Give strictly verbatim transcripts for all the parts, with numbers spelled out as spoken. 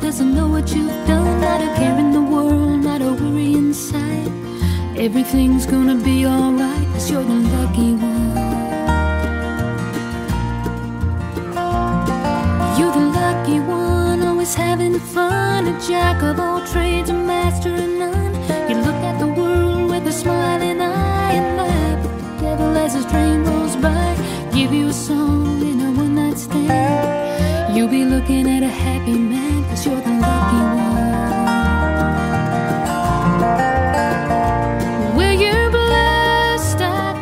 doesn't know what you've done. Not a care in the world, not a worry inside. Everything's gonna be alright, 'cause you're the lucky one. You're the lucky one, always having fun. A jack of all trades, a master of none. You look at the world with a smiling eye, and laugh at the devil as his train rolls by. Give you a song in a one-night stand, you'll be looking at a happy man, 'cause you're the lucky one.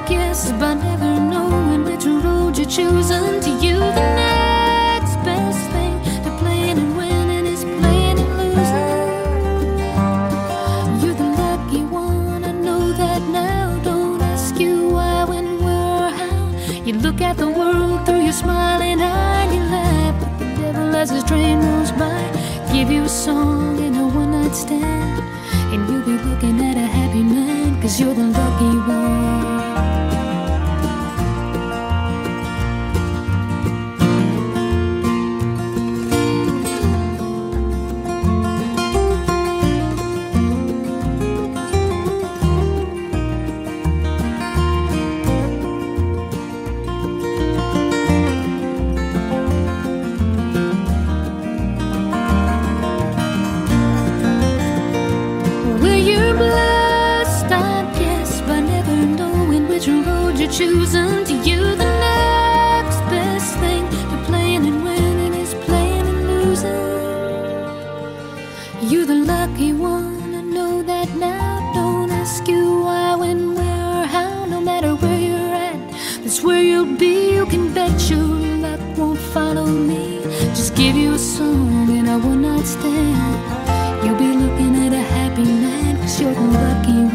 Choosing to you, the next best thing to playing and winning is playing and losing. You're the lucky one, I know that now. Don't ask you why, when, where, or how. You look at the world through your smiling eye, and you laugh at the devil as his train rolls by. Give you a song in a one-night stand, and you'll be looking at a happy man, 'cause you're the lucky one. Choosing to you, the next best thing to playing and winning is playing and losing. You're the lucky one, I know that now. Don't ask you why, when, where, or how. No matter where you're at, that's where you'll be. You can bet your luck won't follow me. Just give you a song and I will not stand. You'll be looking at a happy man, 'cause you're the lucky one.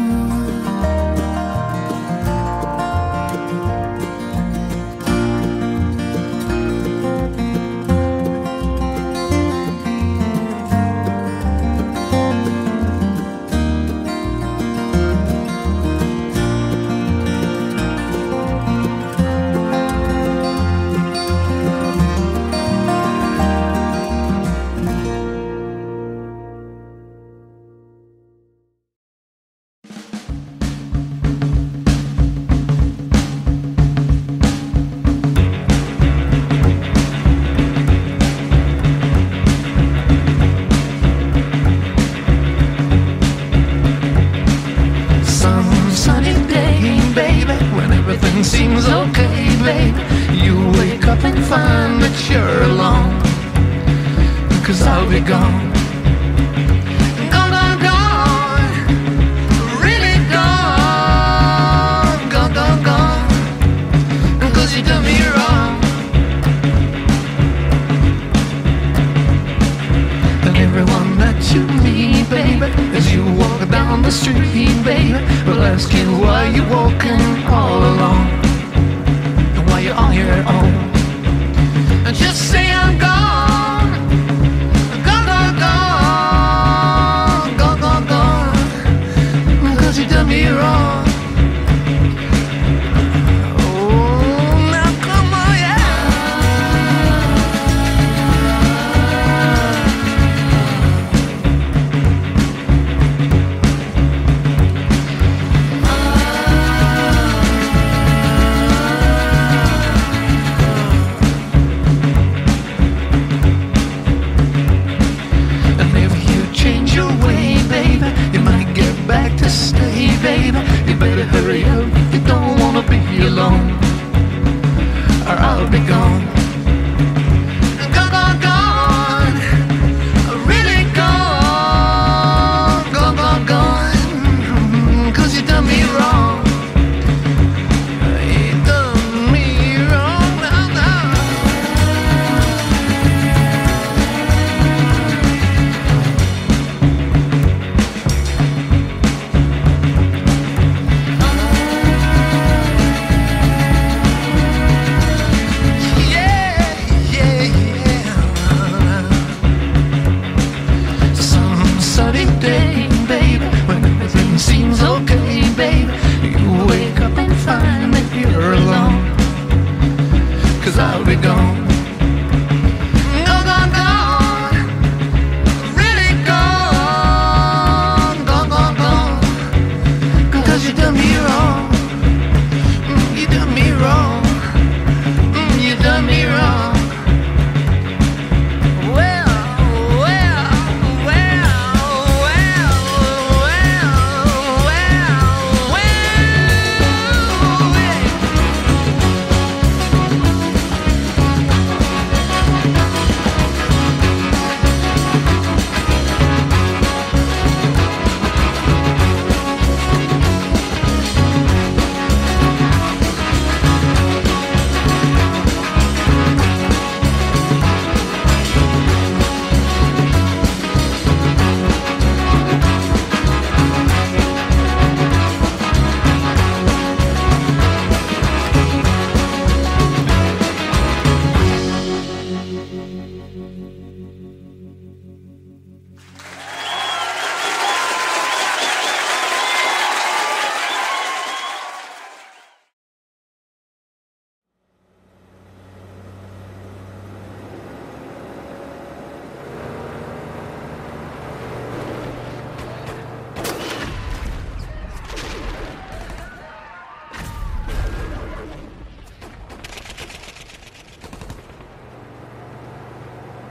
Seems okay, babe. You wake up and find that you're alone, 'cause I'll be gone. Gone, gone, gone. Really gone. Gone, gone, gone. 'Cause you done me wrong. And everyone that you meet, babe, as you walk down the street, babe, will ask you why you're walking all alone, and why you're on your own. And just say I'm gone, gone, gone, gone, gone, gone, gone, 'cause you done me wrong.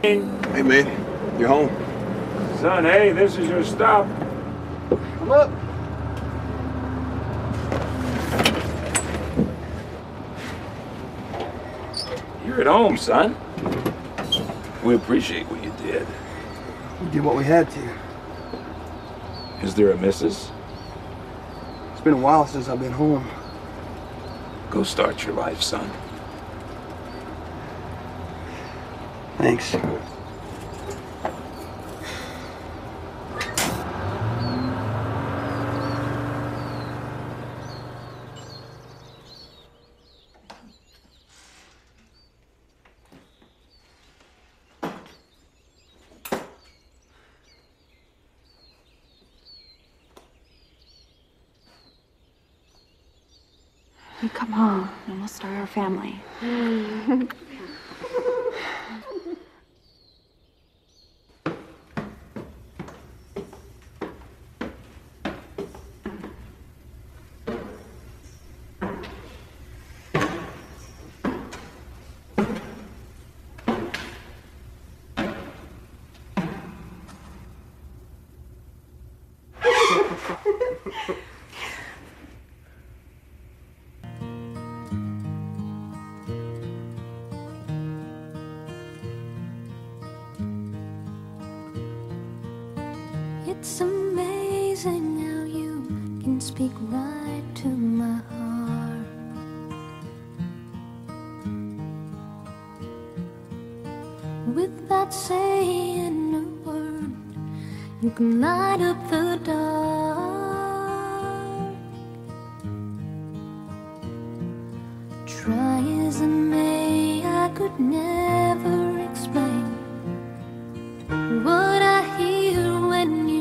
Hey man, you're home. Son, hey, this is your stop. Come up. You're at home, son. We appreciate what you did. We did what we had to. Is there a missus? It's been a while since I've been home. Go start your life, son. Thanks. You come home and we'll start our family. It's amazing how you can speak right to my heart. Without saying a word, you can light up the dark. Try as I may, I could never explain what I hear when you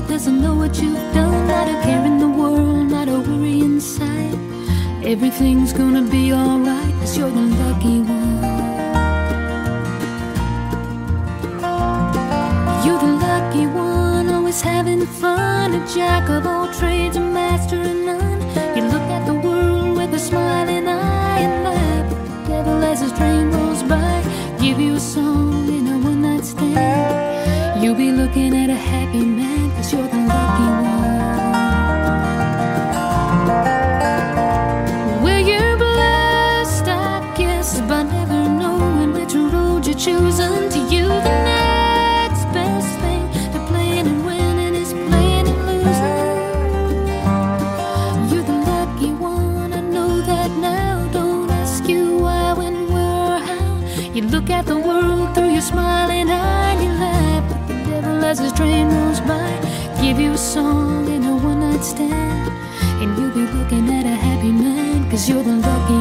because I know what you've done. Not a care in the world, not a worry inside. Everything's gonna be alright, 'cause you're the lucky one. You're the lucky one, always having fun. A jack of all trades, a master of none. You look at the world with a smiling eye, and laugh at the devil as his train rolls by. Give you a song in a one-night stand, you'll be looking at a happy man, 'cause you're the lucky one. Well, you're blessed, I guess, by never knowing which road you're choosing. To you, the next best thing to playing and winning is playing and losing. You're the lucky one, I know that now. Don't ask you why, when, where, or how. You look at the world through your smiling eye, and you laugh at the devil as his train rolls by. Give you a song in a one-night stand, and you'll be looking at a happy man, 'cause you're the lucky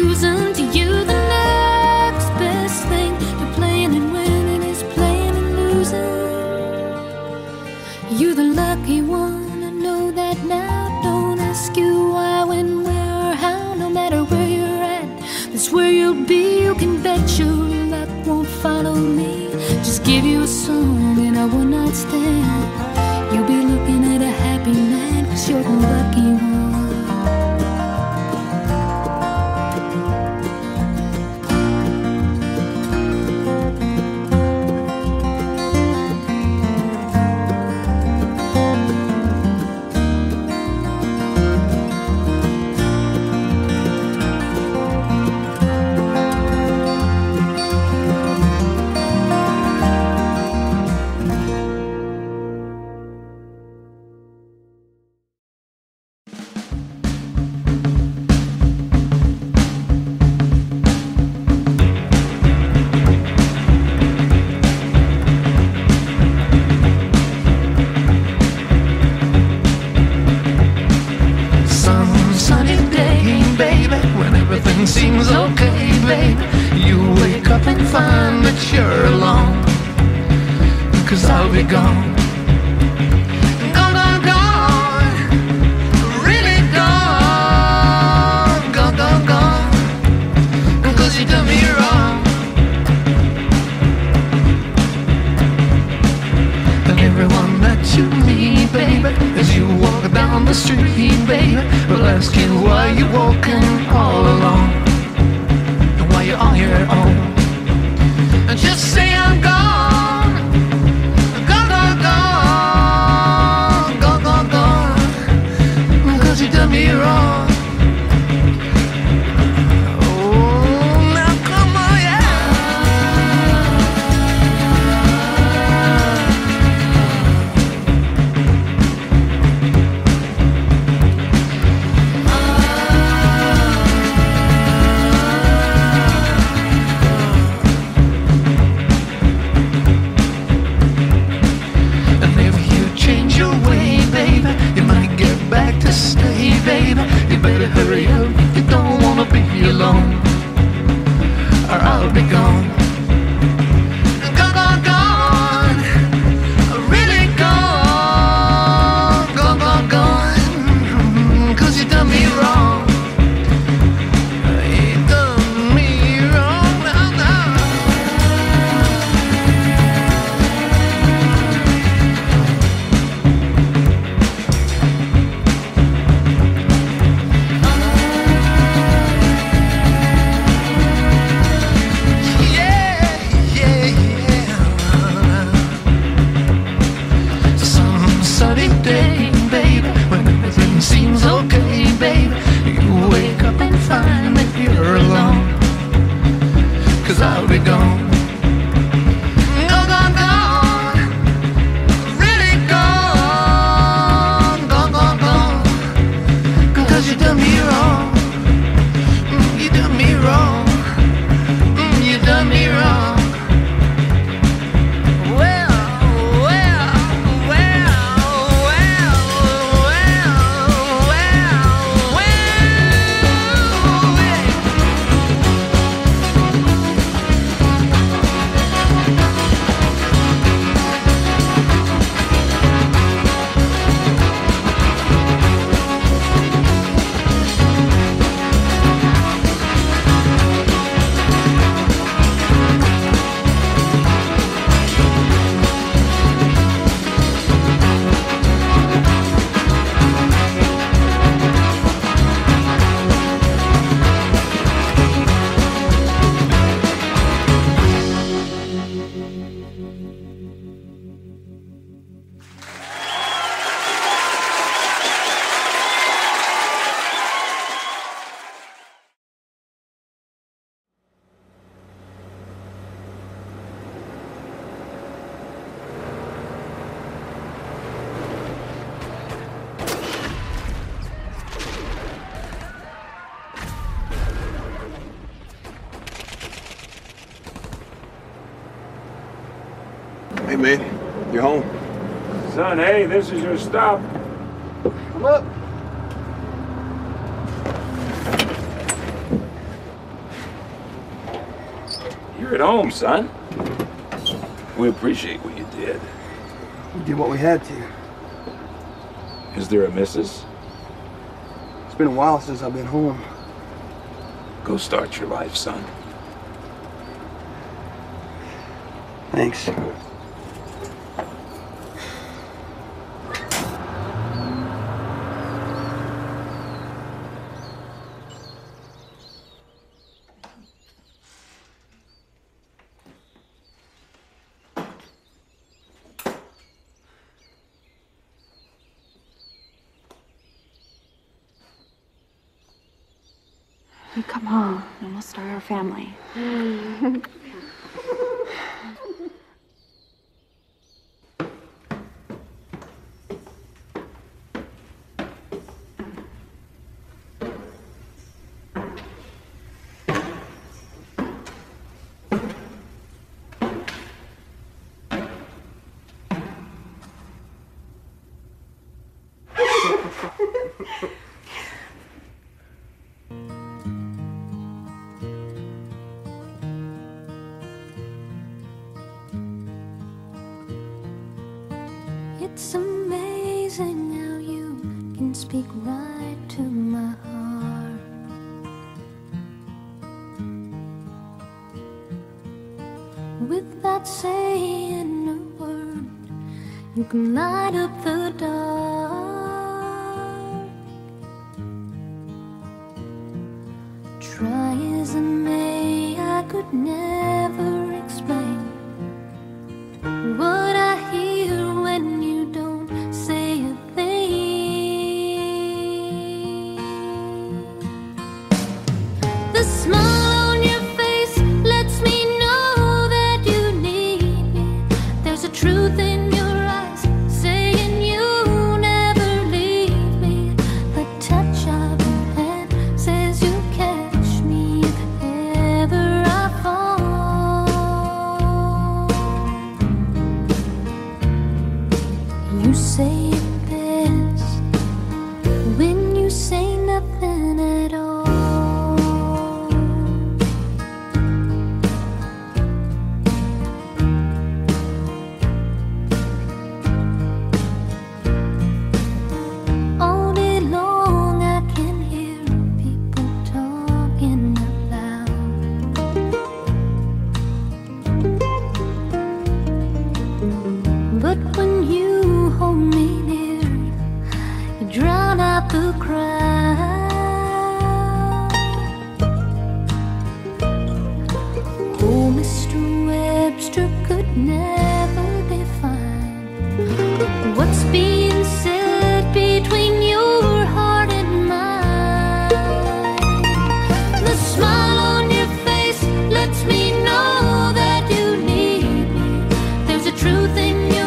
choosing. To you, the next best thing to playing and winning is playing and losing. You're the lucky one, I know that now. Don't ask you why, when, where, or how. No matter where you're at, that's where you'll be. You can bet your luck won't follow me. Just give you a song and I will not stand. You'll be looking at a happy man, 'cause you're the lucky one. Seems okay, babe. You wake up and find that you're alone, 'cause I'll be gone. Gone, gone, gone. Really gone. Gone, gone, gone. 'Cause you done me wrong. And everyone that you meet, baby, as you walk down the street, baby, will ask you why you're walking all alone, on your own. And just say I'm gone. Gone, gone, gone. Gone, gone, gone. 'Cause you done me wrong. I'll be gone. Gone, gone, gone. Hey, man, you're home. Son, hey, this is your stop. Come up. You're at home, son. We appreciate what you did. We did what we had to. Is there a missus? It's been a while since I've been home. Go start your life, son. Thanks. You come home and we'll start our family. It's amazing how you can speak right to my heart. Without saying a word, you can light up the dark. Try as I may, I could never explain what I hear when you don't say a thing. The smile on your face lets me know that you need me. There's a truth in your eyes saying you'll never leave me. The touch of your hand says you'll catch me if ever I fall. You say it best when you say nothing at all. All day long I can hear people talking out loud. But when you hold me near, you drown out the crowd. Oh, Mister Webster could never define what's being said between your heart and mine. The smile on your face lets me know that you need me. There's a truth in your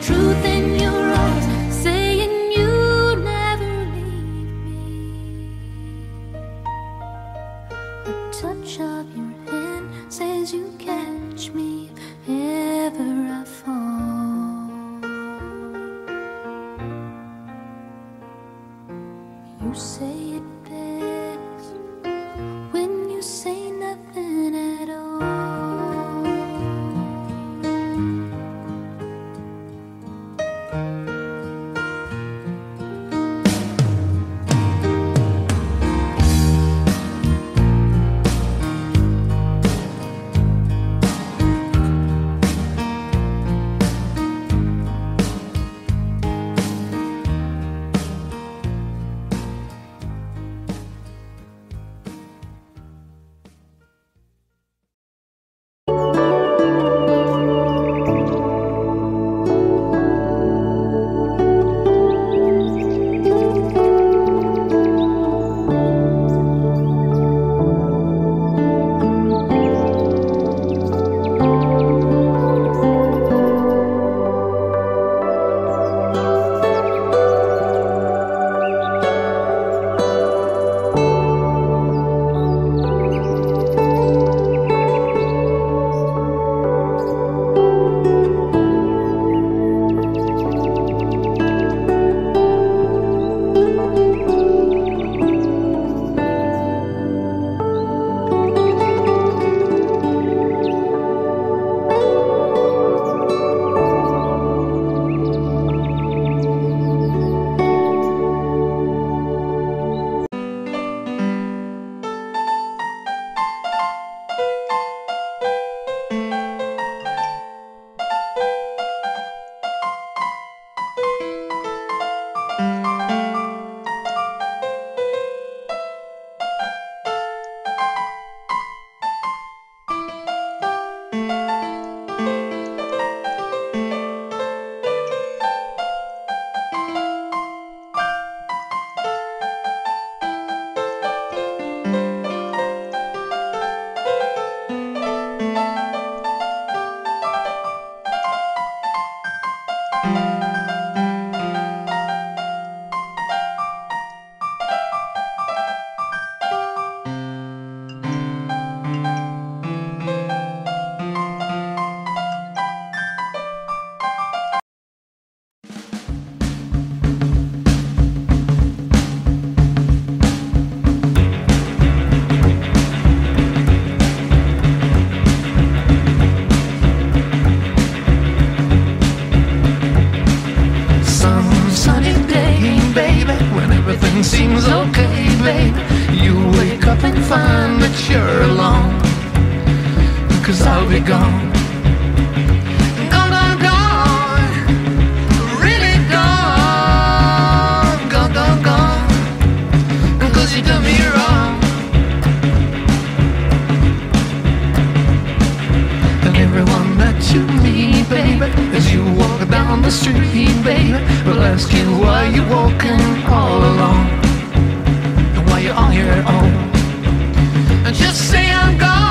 truth in your eyes saying you never leave me. The touch of your hand says you catch me if ever I fall. You say it best when you say nothing at all. I'll be gone. Gone, gone, gone. Really gone. Gone, gone, gone. Cause you done me wrong. And everyone that you meet, baby, as you walk down the street, baby, will ask you why you're walking all alone, and why you're on your own. And just say I'm gone.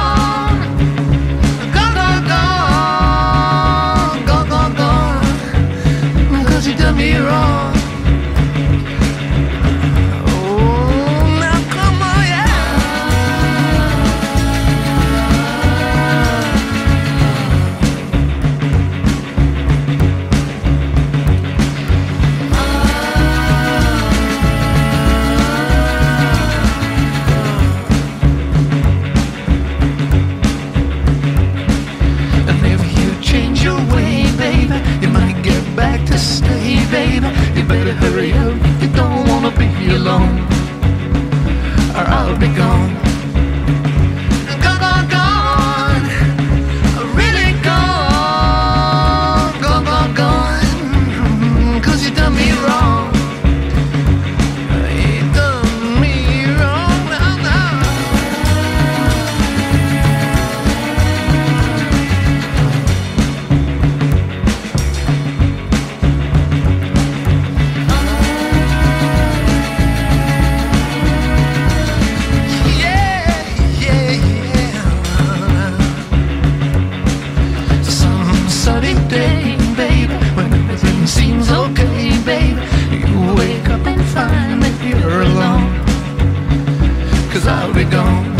I'll be gone.